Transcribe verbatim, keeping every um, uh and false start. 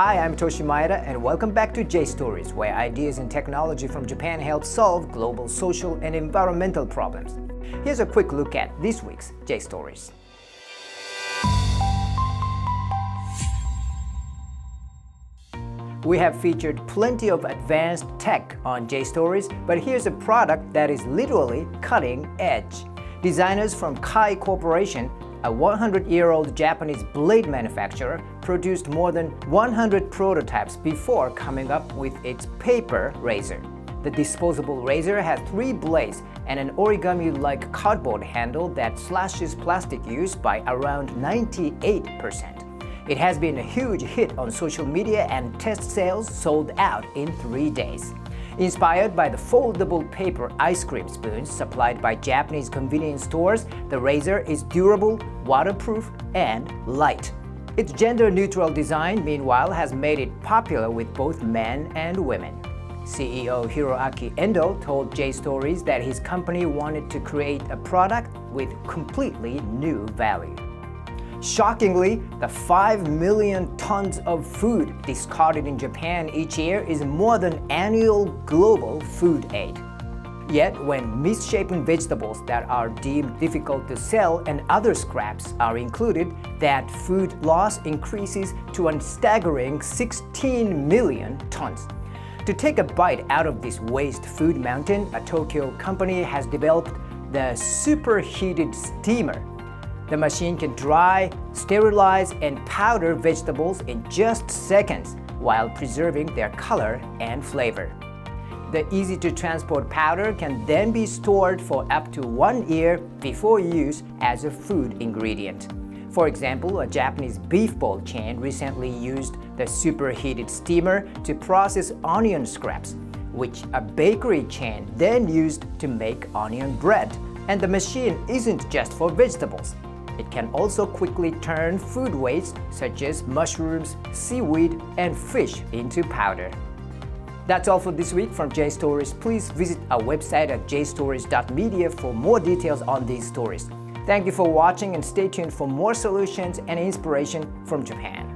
Hi, I'm Toshi Maeda and welcome back to J-Stories, where ideas and technology from Japan help solve global social and environmental problems. Here's a quick look at this week's J-Stories. We have featured plenty of advanced tech on J-Stories, but here's a product that is literally cutting edge. Designers from Kai Corporation, a one hundred year old Japanese blade manufacturer, produced more than one hundred prototypes before coming up with its paper razor. The disposable razor has three blades and an origami-like cardboard handle that slashes plastic use by around ninety-eight percent. It has been a huge hit on social media and test sales sold out in three days. Inspired by the foldable paper ice cream spoons supplied by Japanese convenience stores, the razor is durable, waterproof, and light. Its gender-neutral design, meanwhile, has made it popular with both men and women. C E O Hiroaki Endo told J-Stories that his company wanted to create a product with completely new value. Shockingly, the five million tons of food discarded in Japan each year is more than annual global food aid. Yet, when misshapen vegetables that are deemed difficult to sell and other scraps are included, that food loss increases to a staggering sixteen million tons. To take a bite out of this waste food mountain, a Tokyo company has developed the superheated steamer. The machine can dry, sterilize, and powder vegetables in just seconds while preserving their color and flavor. The easy-to-transport powder can then be stored for up to one year before use as a food ingredient. For example, a Japanese beef bowl chain recently used the superheated steamer to process onion scraps, which a bakery chain then used to make onion bread. And the machine isn't just for vegetables. It can also quickly turn food waste such as mushrooms, seaweed, and fish into powder. That's all for this week from J-Stories. Please visit our website at j stories dot media for more details on these stories. Thank you for watching and stay tuned for more solutions and inspiration from Japan.